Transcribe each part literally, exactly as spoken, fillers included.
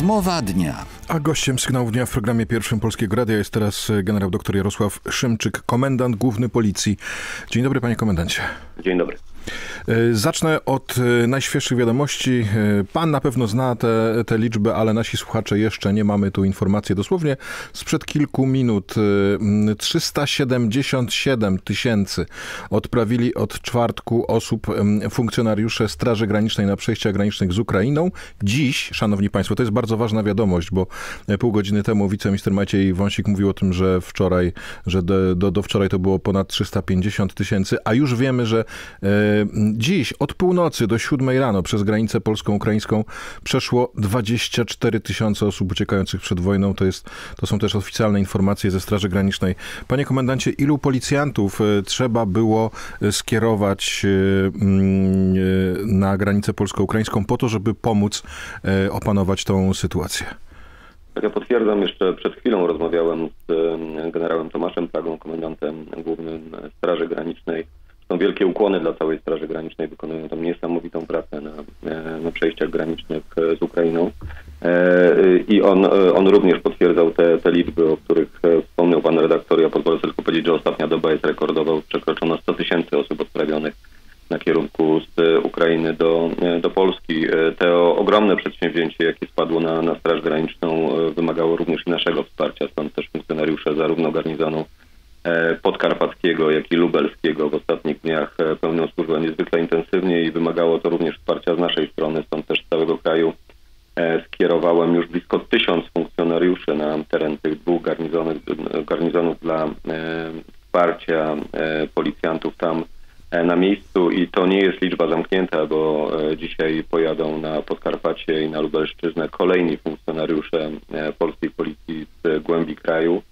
Rozmowa dnia. A gościem Sygnału Dnia w programie pierwszym Polskiego Radia jest teraz generał dr Jarosław Szymczyk, komendant główny Policji. Dzień dobry, panie komendancie. Dzień dobry. Zacznę od najświeższych wiadomości. Pan na pewno zna te, te liczby, ale nasi słuchacze jeszcze nie, mamy tu informację dosłownie sprzed kilku minut. trzysta siedemdziesiąt siedem tysięcy odprawili od czwartku osób funkcjonariusze Straży Granicznej na przejściach granicznych z Ukrainą. Dziś, szanowni państwo, to jest bardzo ważna wiadomość, bo pół godziny temu wiceminister Maciej Wąsik mówił o tym, że wczoraj, że do, do, do wczoraj to było ponad trzysta pięćdziesiąt tysięcy, a już wiemy, że dziś od północy do siódmej rano przez granicę polską-ukraińską przeszło dwadzieścia cztery tysiące osób uciekających przed wojną. To, jest, to są też oficjalne informacje ze Straży Granicznej. Panie komendancie, ilu policjantów trzeba było skierować na granicę polsko-ukraińską po to, żeby pomóc opanować tą sytuację? Tak, ja potwierdzam, jeszcze przed chwilą rozmawiałem z generałem Tomaszem Plagą, komendantem głównym Straży Granicznej. Są wielkie ukłony dla całej Straży Granicznej, wykonują tam niesamowitą pracę na, na przejściach granicznych z Ukrainą. I on, on również potwierdzał te, te liczby, o których wspomniał pan redaktor. Ja pozwolę sobie tylko powiedzieć, że ostatnia doba jest rekordowa. Przekroczono sto tysięcy osób odprawionych na kierunku z Ukrainy do, do Polski. To ogromne przedsięwzięcie, jakie spadło na, na Straż Graniczną, wymagało również i naszego wsparcia. Stąd też funkcjonariusze zarówno garnizonu podkarpackiego, jak i lubelskiego w ostatnich dniach pełnią służbę niezwykle intensywnie i wymagało to również wsparcia z naszej strony. Stąd też z całego kraju skierowałem już blisko tysiąc funkcjonariuszy na teren tych dwóch garnizonów, garnizonów dla wsparcia policjantów tam na miejscu. I to nie jest liczba zamknięta, bo dzisiaj pojadą na Podkarpacie i na Lubelszczyznę kolejni funkcjonariusze polskiej policji z głębi kraju.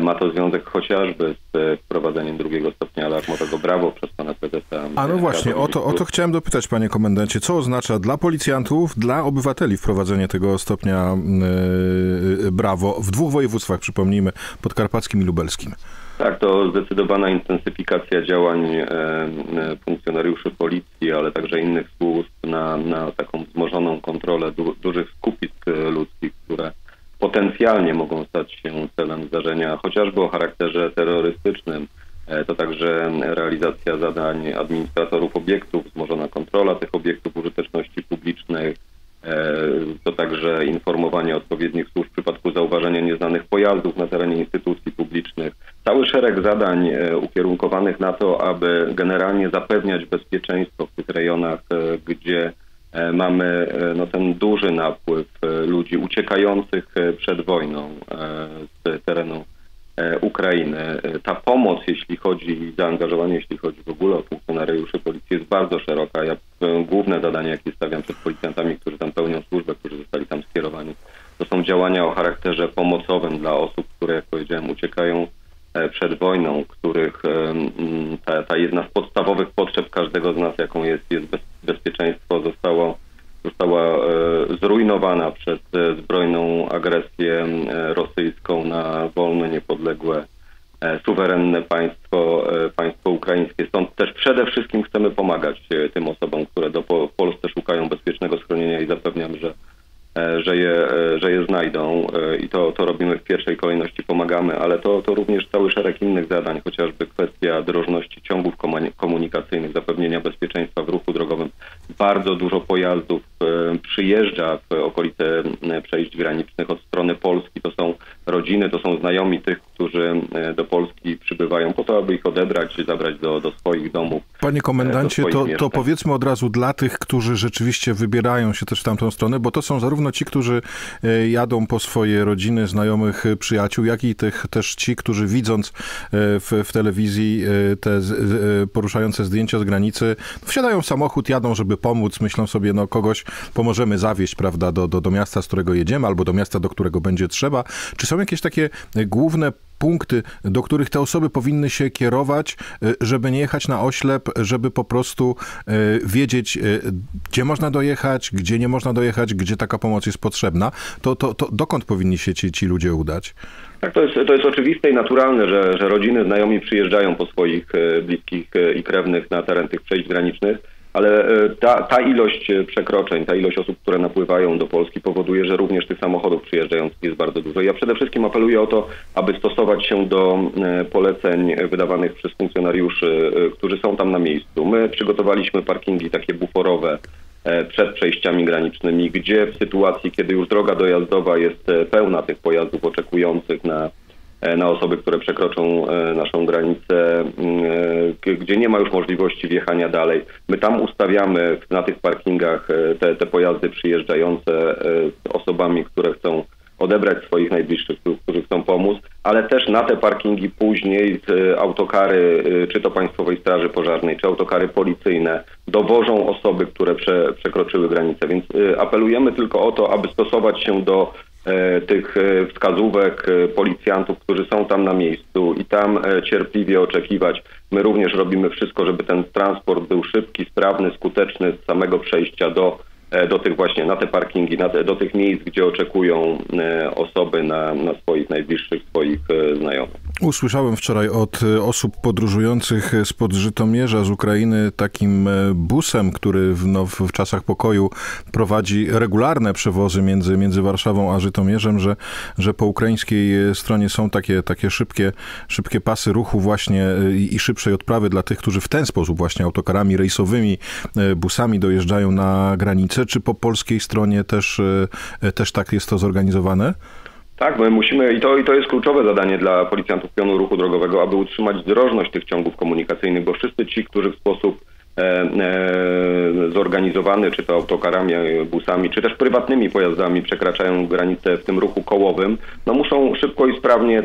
Ma to związek chociażby z wprowadzeniem drugiego stopnia alarmowego BRAVO przez pana prezesa. A no właśnie, o to, o to chciałem dopytać, panie komendancie. Co oznacza dla policjantów, dla obywateli wprowadzenie tego stopnia BRAVO w dwóch województwach, przypomnijmy, podkarpackim i lubelskim? Tak, to zdecydowana intensyfikacja działań funkcjonariuszy policji, ale także innych służb na, na taką wzmożoną kontrolę du, dużych skupisk ludzkich, które potencjalnie mogą stać się celem zdarzenia chociażby o charakterze terrorystycznym. To także realizacja zadań administratorów obiektów, wzmożona kontrola tych obiektów użyteczności publicznej, to także informowanie odpowiednich służb w przypadku zauważenia nieznanych pojazdów na terenie instytucji publicznych. Cały szereg zadań ukierunkowanych na to, aby generalnie zapewniać bezpieczeństwo w tych rejonach, gdzie mamy no, ten duży napływ ludzi uciekających przed wojną z terenu Ukrainy. Ta pomoc, jeśli chodzi i zaangażowanie, jeśli chodzi w ogóle o funkcjonariuszy policji, jest bardzo szeroka. Ja główne zadania, jakie stawiam przed policjantami, którzy tam pełnią służbę, którzy zostali tam skierowani, to są działania o charakterze pomocowym dla osób, które, jak powiedziałem, uciekają przed wojną, których ta, ta jedna z podstawowych potrzeb każdego z nas, jaką jest, jest bez, bezpieczeństwo, zostało, została zrujnowana przez zbrojną agresję rosyjską na wolne, niepodległe, suwerenne państwo, państwo ukraińskie. Stąd też przede wszystkim chcemy pomagać tym osobom, które do, w Polsce szukają bezpiecznego schronienia i zapewniam, że Że je, że je znajdą i to, to robimy w pierwszej kolejności, pomagamy, ale to, to również cały szereg innych zadań, chociażby kwestia drożności ciągów komunikacyjnych, zapewnienia bezpieczeństwa w ruchu drogowym. Bardzo dużo pojazdów przyjeżdża w okolice przejść granicznych od strony Polski. To są rodziny, to są znajomi tych, którzy do Polski przybywają po to, aby ich odebrać, zabrać do, do swoich domów. Panie komendancie, to, to powiedzmy od razu dla tych, którzy rzeczywiście wybierają się też w tamtą stronę, bo to są zarówno ci, którzy jadą po swoje rodziny, znajomych, przyjaciół, jak i tych, też ci, którzy widząc w, w telewizji te poruszające zdjęcia z granicy, wsiadają w samochód, jadą, żeby pomóc, myślą sobie, no kogoś pomożemy zawieźć, prawda, do, do, do miasta, z którego jedziemy, albo do miasta, do którego będzie trzeba. Czy są jakieś takie główne punkty, do których te osoby powinny się kierować, żeby nie jechać na oślep, żeby po prostu wiedzieć, gdzie można dojechać, gdzie nie można dojechać, gdzie taka pomoc jest potrzebna? To, to, to dokąd powinni się ci, ci ludzie udać? Tak, to jest, to jest oczywiste i naturalne, że, że rodziny, znajomi przyjeżdżają po swoich bliskich i krewnych na teren tych przejść granicznych. ale ta, ta ilość przekroczeń, ta ilość osób, które napływają do Polski, powoduje, że również tych samochodów przyjeżdżających jest bardzo dużo. Ja przede wszystkim apeluję o to, aby stosować się do poleceń wydawanych przez funkcjonariuszy, którzy są tam na miejscu. My przygotowaliśmy parkingi takie buforowe przed przejściami granicznymi, gdzie w sytuacji, kiedy już droga dojazdowa jest pełna tych pojazdów oczekujących na na osoby, które przekroczą naszą granicę, gdzie nie ma już możliwości wjechania dalej. My tam ustawiamy na tych parkingach te, te pojazdy przyjeżdżające z osobami, które chcą odebrać swoich najbliższych, którzy chcą pomóc, ale też na te parkingi później autokary, czy to Państwowej Straży Pożarnej, czy autokary policyjne dowożą osoby, które prze, przekroczyły granicę. Więc apelujemy tylko o to, aby stosować się do tych wskazówek policjantów, którzy są tam na miejscu i tam cierpliwie oczekiwać. My również robimy wszystko, żeby ten transport był szybki, sprawny, skuteczny z samego przejścia do, do tych właśnie, na te parkingi, na te, do tych miejsc, gdzie oczekują osoby na, na swoich najbliższych, swoich znajomych. Usłyszałem wczoraj od osób podróżujących spod Żytomierza z Ukrainy takim busem, który w, no, w czasach pokoju prowadzi regularne przewozy między, między Warszawą a Żytomierzem, że, że po ukraińskiej stronie są takie, takie szybkie, szybkie pasy ruchu właśnie i, i szybszej odprawy dla tych, którzy w ten sposób właśnie autokarami rejsowymi, busami dojeżdżają na granicę. Czy po polskiej stronie też, też tak jest to zorganizowane? Tak, my musimy, i to, i to jest kluczowe zadanie dla policjantów pionu ruchu drogowego, aby utrzymać drożność tych ciągów komunikacyjnych, bo wszyscy ci, którzy w sposób e, e, zorganizowany, czy to autokarami, busami, czy też prywatnymi pojazdami przekraczają granicę w tym ruchu kołowym, no muszą szybko i sprawnie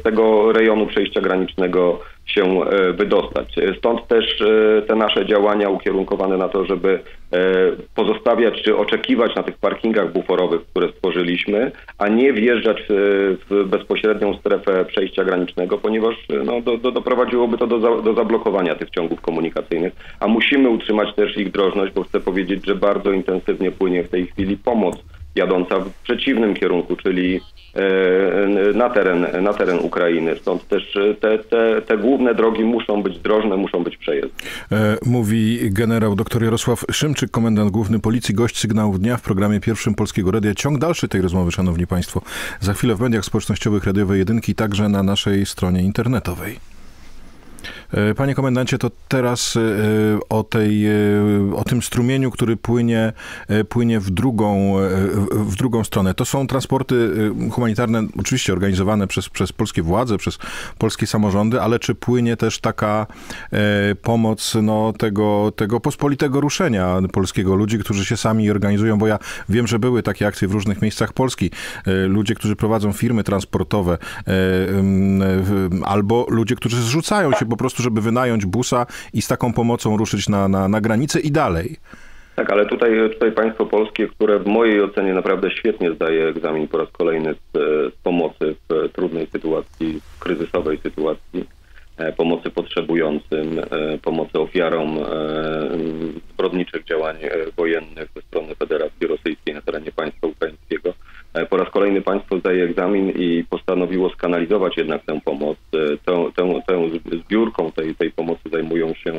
z tego rejonu przejścia granicznego się wydostać. Stąd też te nasze działania ukierunkowane na to, żeby pozostawiać czy oczekiwać na tych parkingach buforowych, które stworzyliśmy, a nie wjeżdżać w bezpośrednią strefę przejścia granicznego, ponieważ no, do, do, doprowadziłoby to do, za, do zablokowania tych ciągów komunikacyjnych, a musimy utrzymać też ich drożność, bo chcę powiedzieć, że bardzo intensywnie płynie w tej chwili pomoc jadąca w przeciwnym kierunku, czyli na teren, na teren Ukrainy. Stąd też te, te, te główne drogi muszą być drożne, muszą być przejezdne. Mówi generał dr Jarosław Szymczyk, komendant główny Policji, gość Sygnałów Dnia w programie pierwszym Polskiego Radia. Ciąg dalszy tej rozmowy, szanowni państwo, za chwilę w mediach społecznościowych radiowej Jedynki, także na naszej stronie internetowej. Panie komendancie, to teraz o, tej, o tym strumieniu, który płynie, płynie w, drugą, w drugą stronę. To są transporty humanitarne, oczywiście organizowane przez, przez polskie władze, przez polskie samorządy, ale czy płynie też taka pomoc no, tego, tego pospolitego ruszenia polskiego, ludzi, którzy się sami organizują, bo ja wiem, że były takie akcje w różnych miejscach Polski. Ludzie, którzy prowadzą firmy transportowe albo ludzie, którzy zrzucają się po prostu, żeby wynająć busa i z taką pomocą ruszyć na, na, na granicę i dalej. Tak, ale tutaj, tutaj państwo polskie, które w mojej ocenie naprawdę świetnie zdaje egzamin po raz kolejny z, z pomocy w trudnej sytuacji, w kryzysowej sytuacji, pomocy potrzebującym, pomocy ofiarom zbrodniczych działań wojennych ze strony Federacji Rosyjskiej na terenie państwa ukraińskiego. Po raz kolejny państwo zdaje egzamin i postanowiło skanalizować jednak tę pomoc. Tą, tą, tą zbiórką tej, tej pomocy zajmują się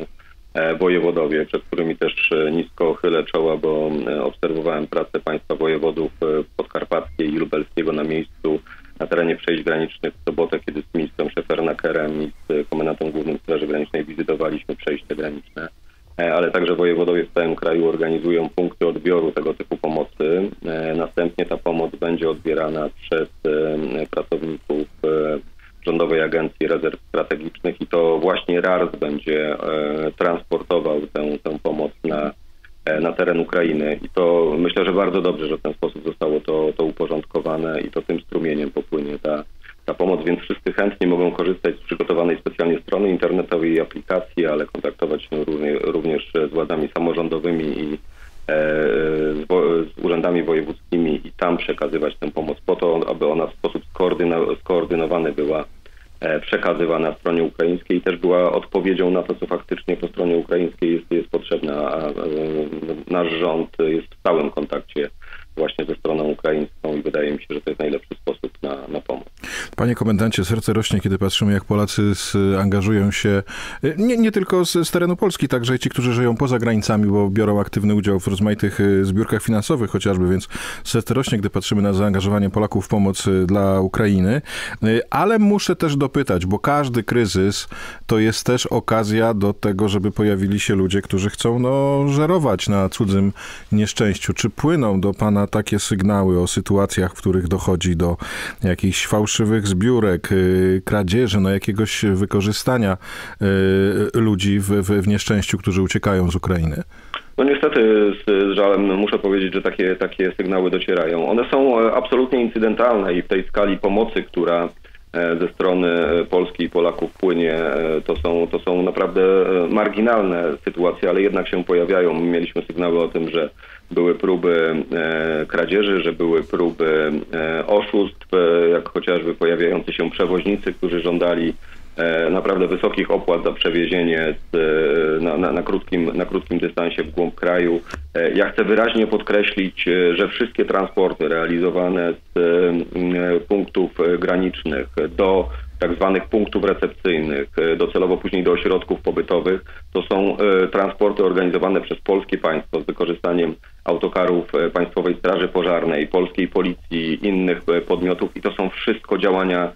wojewodowie, przed którymi też nisko chylę czoła, bo obserwowałem pracę państwa wojewodów podkarpackiej i lubelskiego na miejscu, na terenie przejść granicznych w sobotę, kiedy z ministrem Szefernakerem i z komendantem głównym Straży Granicznej wizytowaliśmy przejście graniczne, ale także wojewodowie w całym kraju organizują punkty odbioru tego typu pomocy. Następnie ta pomoc będzie odbierana przez pracowników Rządowej Agencji Rezerw Strategicznych i to właśnie R A R S będzie transportował tę, tę pomoc na, na teren Ukrainy. I to myślę, że bardzo dobrze, że w ten sposób zostało to, to uporządkowane i to tym strumieniem popłynie ta, ta pomoc, więc wszyscy chętnie mogą korzystać z przygotowanej specjalnie strony internetowej i aplikacji, ale kontaktować się również z władzami samorządowymi i z, z urzędami wojewódzkimi i tam przekazywać tę pomoc po to, aby ona w sposób skoordynowany była przekazywana stronie ukraińskiej i też była odpowiedzią na to, co faktycznie po stronie ukraińskiej jest, jest potrzebne, a nasz rząd jest w stałym kontakcie właśnie ze stroną ukraińską i wydaje mi się, że to jest najlepszy sposób na, na pomoc. Panie komendancie, serce rośnie, kiedy patrzymy, jak Polacy angażują się, nie, nie tylko z, z terenu Polski, także i ci, którzy żyją poza granicami, bo biorą aktywny udział w rozmaitych zbiórkach finansowych chociażby, więc serce rośnie, gdy patrzymy na zaangażowanie Polaków w pomoc dla Ukrainy. Ale muszę też dopytać, bo każdy kryzys to jest też okazja do tego, żeby pojawili się ludzie, którzy chcą no, żerować na cudzym nieszczęściu. Czy płyną do pana takie sygnały o sytuacjach, w których dochodzi do jakichś fałszywych zbiórek, kradzieży, no, jakiegoś wykorzystania ludzi w, w, w nieszczęściu, którzy uciekają z Ukrainy? No niestety z żalem muszę powiedzieć, że takie, takie sygnały docierają. One są absolutnie incydentalne i w tej skali pomocy, która ze strony Polski i Polaków płynie, to są, to są naprawdę marginalne sytuacje, ale jednak się pojawiają. Mieliśmy sygnały o tym, że były próby kradzieży, że były próby oszustw, jak chociażby pojawiający się przewoźnicy, którzy żądali naprawdę wysokich opłat za przewiezienie z, na, na, na, krótkim, na krótkim dystansie w głąb kraju. Ja chcę wyraźnie podkreślić, że wszystkie transporty realizowane z punktów granicznych do tak zwanych punktów recepcyjnych, docelowo później do ośrodków pobytowych, to są transporty organizowane przez polskie państwo z wykorzystaniem autokarów Państwowej Straży Pożarnej, Polskiej Policji, innych podmiotów i to są wszystko działania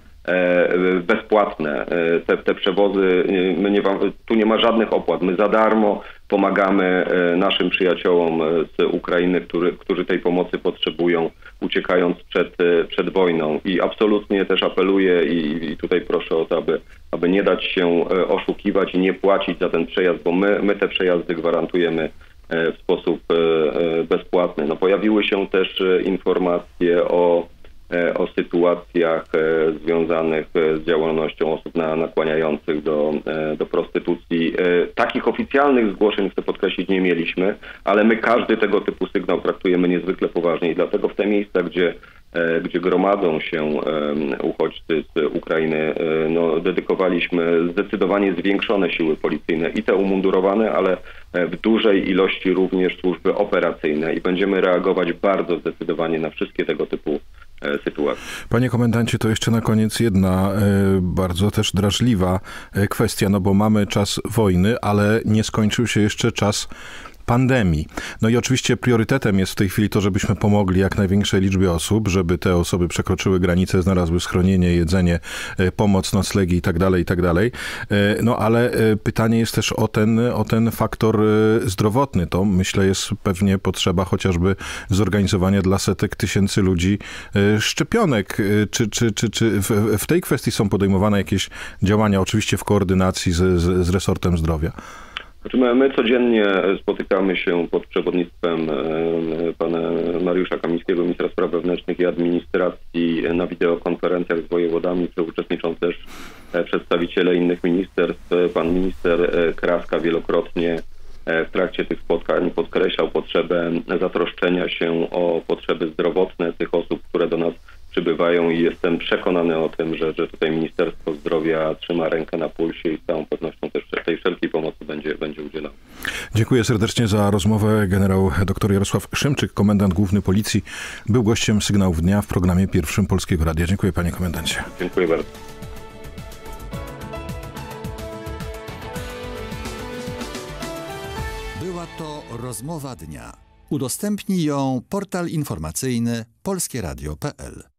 bezpłatne. Te, te przewozy, my nie, tu nie ma żadnych opłat. My za darmo pomagamy naszym przyjaciołom z Ukrainy, który, którzy tej pomocy potrzebują, uciekając przed, przed wojną. I absolutnie też apeluję i, i tutaj proszę o to, aby, aby nie dać się oszukiwać i nie płacić za ten przejazd, bo my, my te przejazdy gwarantujemy w sposób bezpłatny. No, pojawiły się też informacje o o sytuacjach związanych z działalnością osób nakłaniających do, do prostytucji. Takich oficjalnych zgłoszeń, chcę podkreślić, nie mieliśmy, ale my każdy tego typu sygnał traktujemy niezwykle poważnie i dlatego w te miejsca, gdzie, gdzie gromadzą się uchodźcy z Ukrainy, no, dedykowaliśmy zdecydowanie zwiększone siły policyjne i te umundurowane, ale w dużej ilości również służby operacyjne i będziemy reagować bardzo zdecydowanie na wszystkie tego typu sytuacji. Panie komendancie, to jeszcze na koniec jedna y, bardzo też drażliwa kwestia, no bo mamy czas wojny, ale nie skończył się jeszcze czas pandemii. No i oczywiście priorytetem jest w tej chwili to, żebyśmy pomogli jak największej liczbie osób, żeby te osoby przekroczyły granicę, znalazły schronienie, jedzenie, pomoc, noclegi i tak dalej, i tak dalej. No ale pytanie jest też o ten, o ten faktor zdrowotny. To myślę jest pewnie potrzeba chociażby zorganizowania dla setek tysięcy ludzi szczepionek. Czy, czy, czy, czy w, w tej kwestii są podejmowane jakieś działania, oczywiście w koordynacji z, z, z resortem zdrowia? My codziennie spotykamy się pod przewodnictwem pana Mariusza Kamińskiego, ministra spraw wewnętrznych i administracji, na wideokonferencjach z wojewodami, które uczestniczą też przedstawiciele innych ministerstw. Pan minister Kraska wielokrotnie w trakcie tych spotkań podkreślał potrzebę zatroszczenia się o potrzeby zdrowotne tych osób, które do nas przybywają i jestem przekonany o tym, że, że tutaj Ministerstwo Zdrowia trzyma rękę na pulsie i z całą pewnością też tej wszelkiej pomocy będzie, będzie udzielał. Dziękuję serdecznie za rozmowę. Generał dr Jarosław Szymczyk, komendant główny Policji, był gościem Sygnałów Dnia w programie pierwszym Polskiego Radia. Dziękuję, panie komendancie. Dziękuję bardzo. Była to rozmowa dnia. Udostępni ją portal informacyjny polskie radio kropka p l.